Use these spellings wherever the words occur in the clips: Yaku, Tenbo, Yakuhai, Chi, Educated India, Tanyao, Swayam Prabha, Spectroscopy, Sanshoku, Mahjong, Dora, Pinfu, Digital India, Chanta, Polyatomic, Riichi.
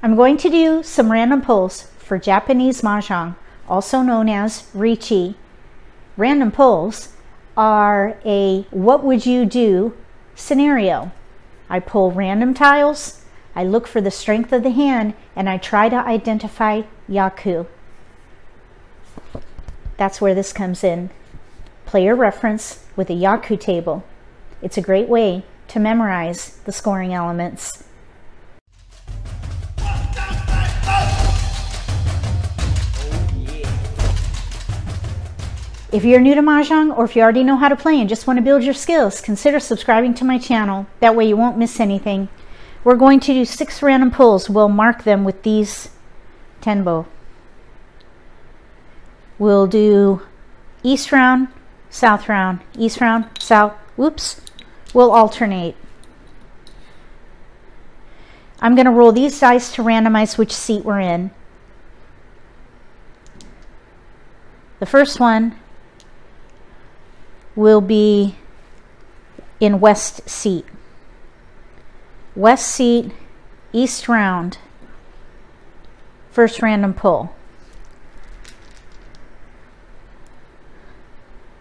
I'm going to do some random pulls for Japanese Mahjong, also known as Riichi. Random pulls are a what would you do scenario. I pull random tiles, I look for the strength of the hand, and I try to identify Yaku. That's where this comes in. Player reference with a Yaku table. It's a great way to memorize the scoring elements. If you're new to Mahjong, or if you already know how to play and just want to build your skills, consider subscribing to my channel. That way you won't miss anything. We're going to do 6 random pulls. We'll mark them with these tenbo. We'll do east round, south round, east round, south. Whoops. We'll alternate. I'm going to roll these dice to randomize which seat we're in. The first one will be in west seat. West seat, east round, first random pull.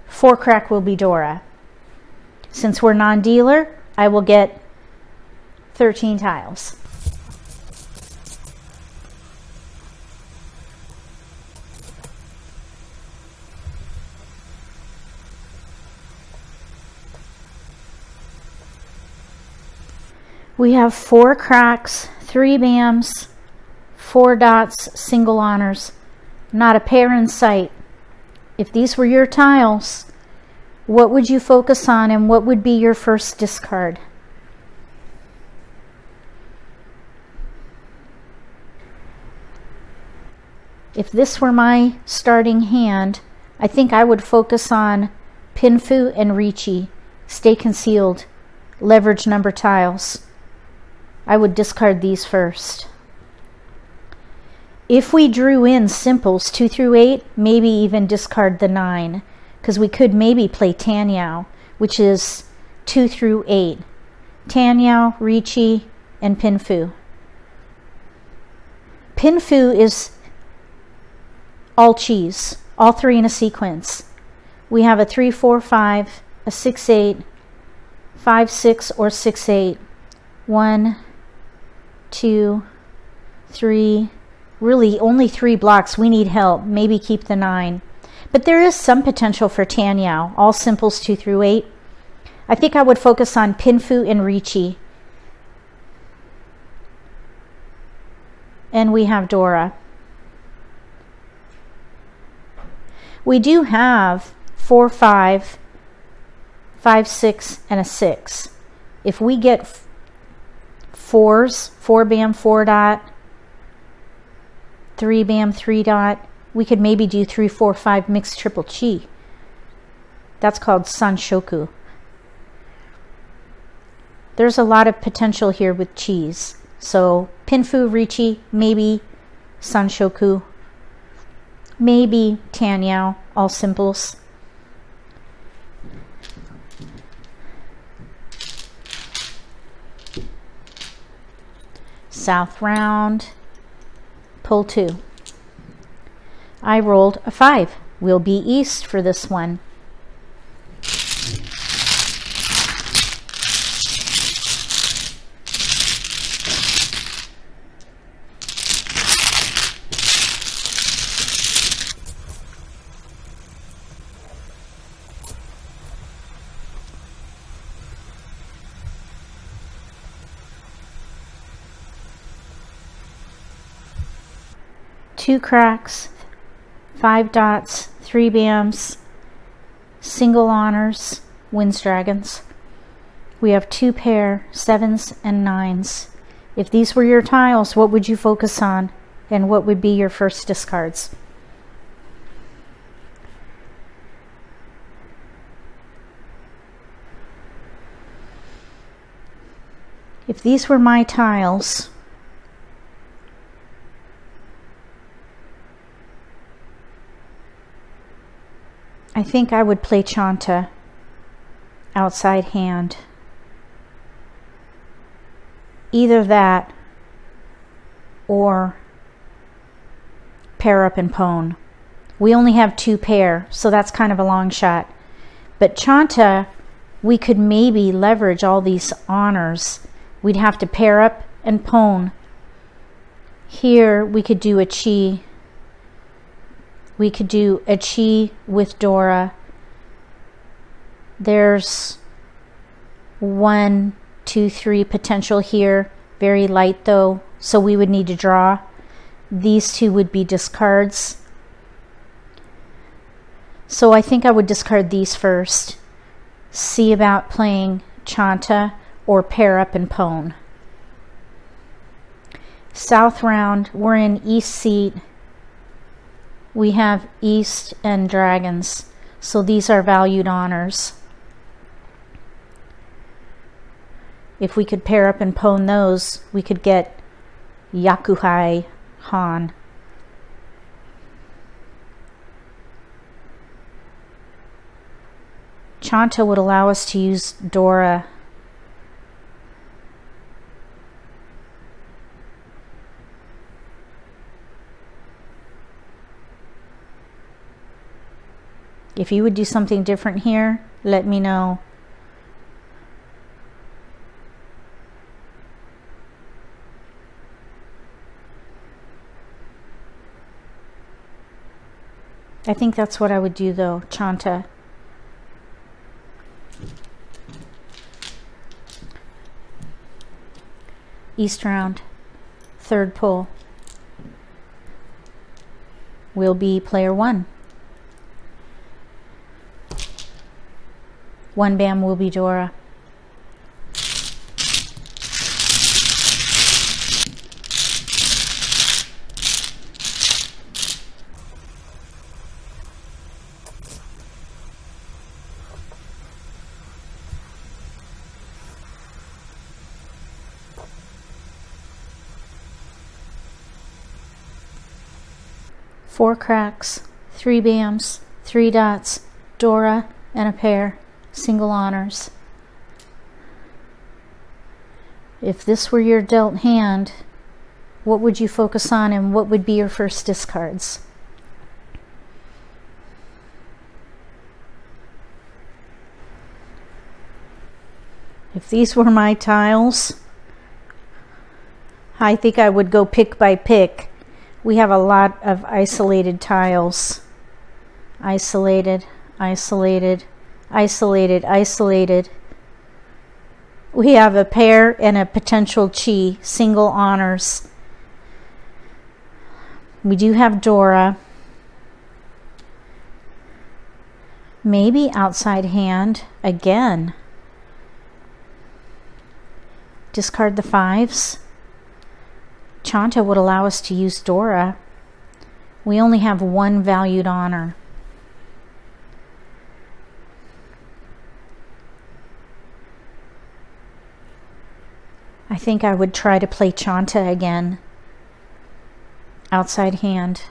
4 crack will be Dora. Since we're non-dealer, I will get 13 tiles. We have 4 cracks, 3 bams, 4 dots, single honors, not a pair in sight. If these were your tiles, what would you focus on and what would be your first discard? If this were my starting hand, I think I would focus on Pinfu and Riichi. Stay concealed, leverage number tiles. I would discard these first. If we drew in simples 2 through 8, maybe even discard the 9, because we could maybe play Tanyao, which is 2 through 8. Tanyao, Riichi, and Pinfu. Pinfu is all cheese, all 3 in a sequence. We have a 3, 4, 5, a 6, 8, 5, 6, or 6, 8. 1, 2, 3, really only 3 blocks. We need help. Maybe keep the 9. But there is some potential for Tanyao, all simples 2 through 8. I think I would focus on Pinfu and Riichi. And we have Dora. We do have 4, 5, 5, 6, and a 6. If we get 4s, 4 bam, 4 dot, 3 bam, 3 dot. We could maybe do 3, 4, 5 mixed triple chi. That's called Sanshoku. There's a lot of potential here with cheese. So Pinfu, Riichi, maybe Sanshoku, maybe Tanyao, all simples. South round, pull 2. I rolled a 5. We'll be east for this one. Two cracks, 5 dots, 3 bams, single honors, wins dragons. We have 2 pair, 7s and 9s. If these were your tiles, what would you focus on and what would be your first discards? If these were my tiles, I think I would play Chanta, outside hand. Either that or pair up and pwn. We only have two pair, so that's kind of a long shot. But Chanta, we could maybe leverage all these honors. We'd have to pair up and pwn. Here we could do a chi. We could do a chi with Dora. There's 1, 2, 3 potential here. Very light though, so we would need to draw. These two would be discards. So I think I would discard these first. See about playing Chanta or pair up and pwn. South round, we're in East seat. We have East and Dragons. So these are valued honors. If we could pair up and pwn those, we could get Yakuhai Han. Chanta would allow us to use Dora. If you would do something different here, let me know. I think that's what I would do though, Chanta. East round, third pull, will be player one. One bam will be Dora. Four cracks, three bams, three dots, Dora, and a pair, single honors. If this were your dealt hand, what would you focus on and what would be your first discards? If these were my tiles, I think I would go pick by pick. We have a lot of isolated tiles. Isolated, isolated, isolated, isolated. We have a pair and a potential chi, single honors. We do have Dora. Maybe outside hand again. Discard the fives. Chanta would allow us to use Dora. We only have one valued honor. I think I would try to play Chanta again. Outside hand.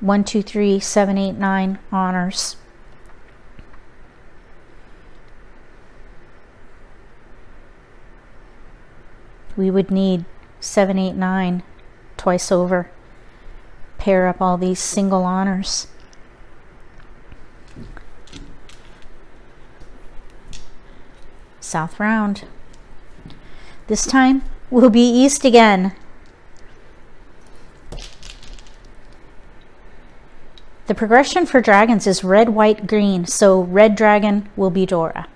1, 2, 3, 7, 8, 9 honors. We would need 7, 8, 9 twice over. Pair up all these single honors. South round. This time we'll be East again. The progression for dragons is red, white, green, so red dragon will be Dora.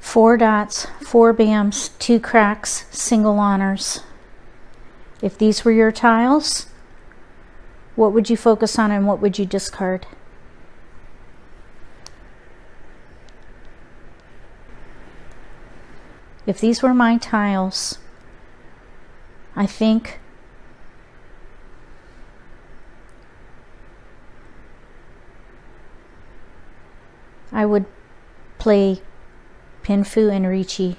Four dots, four bams, two cracks, single honors. If these were your tiles, what would you focus on and what would you discard? If these were my tiles, I think. I would play Pinfu and Riichi.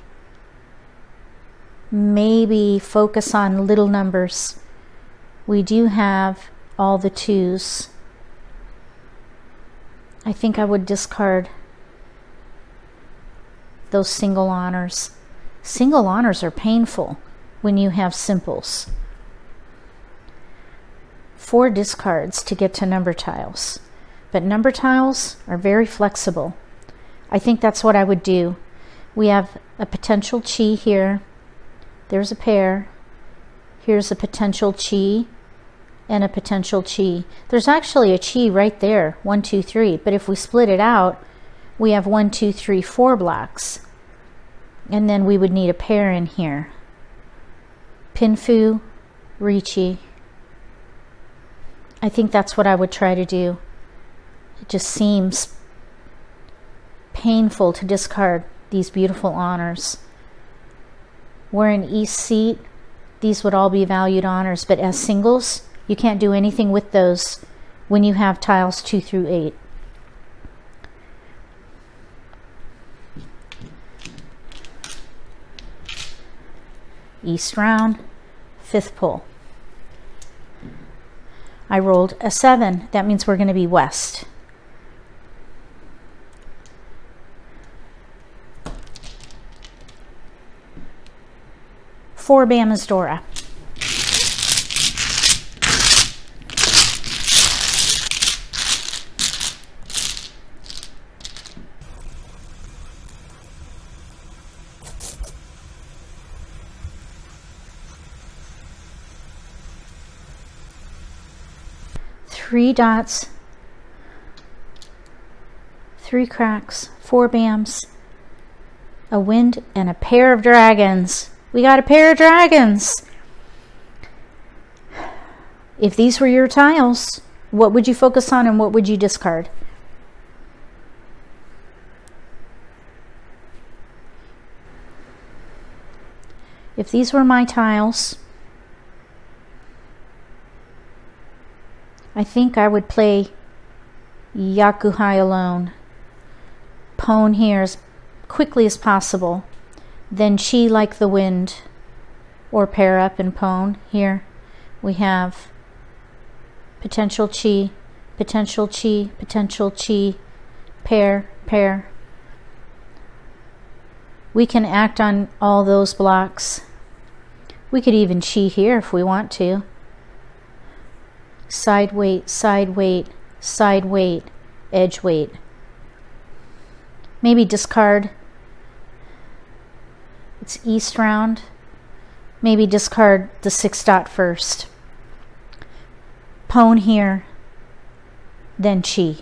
Maybe focus on little numbers. We do have all the twos. I think I would discard those single honors. Single honors are painful when you have simples. 4 discards to get to number tiles. But number tiles are very flexible. I think that's what I would do. We have a potential chi here. There's a pair. Here's a potential chi and a potential chi. There's actually a chi right there, 1, 2, 3. But if we split it out, we have 1, 2, 3, 4 blocks. And then we would need a pair in here. Pinfu, Riichi. I think that's what I would try to do. It just seems painful to discard these beautiful honors. We're in East Seat. These would all be valued honors, but as singles, you can't do anything with those when you have tiles 2 through 8. East round, 5th pull. I rolled a 7. That means we're going to be west. For Bama's Dora. Three dots, 3 cracks, 4 bams, a wind, and a pair of dragons. We got a pair of dragons. If these were your tiles, what would you focus on and what would you discard? If these were my tiles, I think I would play Yakuhai alone. Pawn here as quickly as possible. Then chi like the wind, or pair up and pawn. Here we have potential chi, potential chi, potential chi, pair, pair. We can act on all those blocks. We could even chi here if we want to. Side weight, side weight, side weight, edge weight. Maybe discard. It's east round. Maybe discard the 6 dot first. Pawn here, then chi.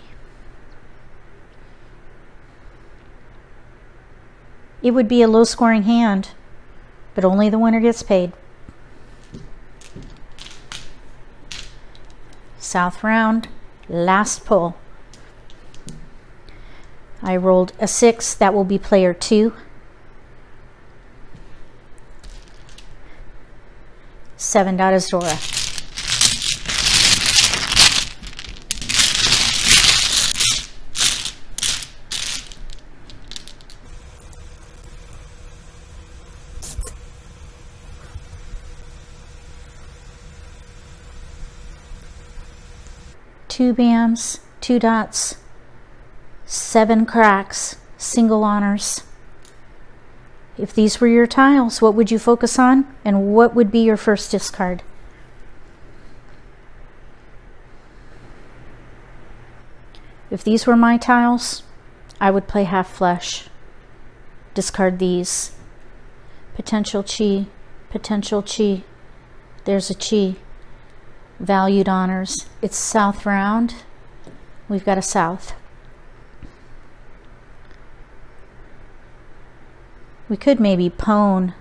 It would be a low scoring hand, but only the winner gets paid. South round, last pull. I rolled a 6, that will be player 2. 7 dot is Dora. Two bams, 2 dots, 7 cracks, single honors. If these were your tiles, what would you focus on and what would be your first discard? If these were my tiles, I would play half flesh. Discard these. Potential chi, potential chi. There's a chi. Valued honors. It's south round. We've got a south. We could maybe pawn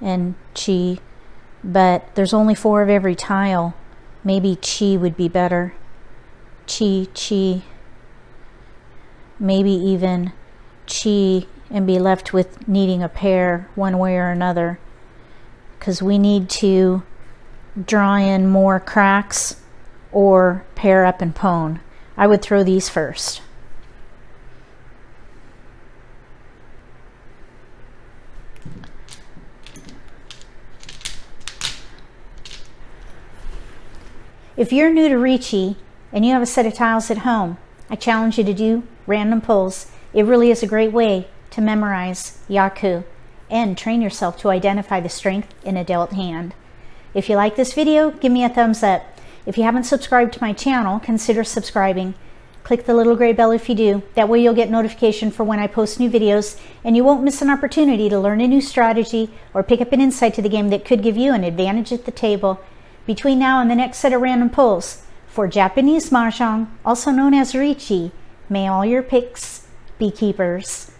and chi, but there's only 4 of every tile. Maybe chi would be better. Chi, chi. Maybe even chi and be left with needing a pair one way or another. because we need to draw in more cracks or pair up and pone. I would throw these first. If you're new to Riichi and you have a set of tiles at home, I challenge you to do random pulls. It really is a great way to memorize Yaku and train yourself to identify the strength in a dealt hand. If you like this video, give me a thumbs up. If you haven't subscribed to my channel, consider subscribing. Click the little gray bell if you do. That way you'll get notification for when I post new videos, and you won't miss an opportunity to learn a new strategy or pick up an insight to the game that could give you an advantage at the table. Between now and the next set of random pulls for Japanese Mahjong, also known as Riichi, may all your picks be keepers.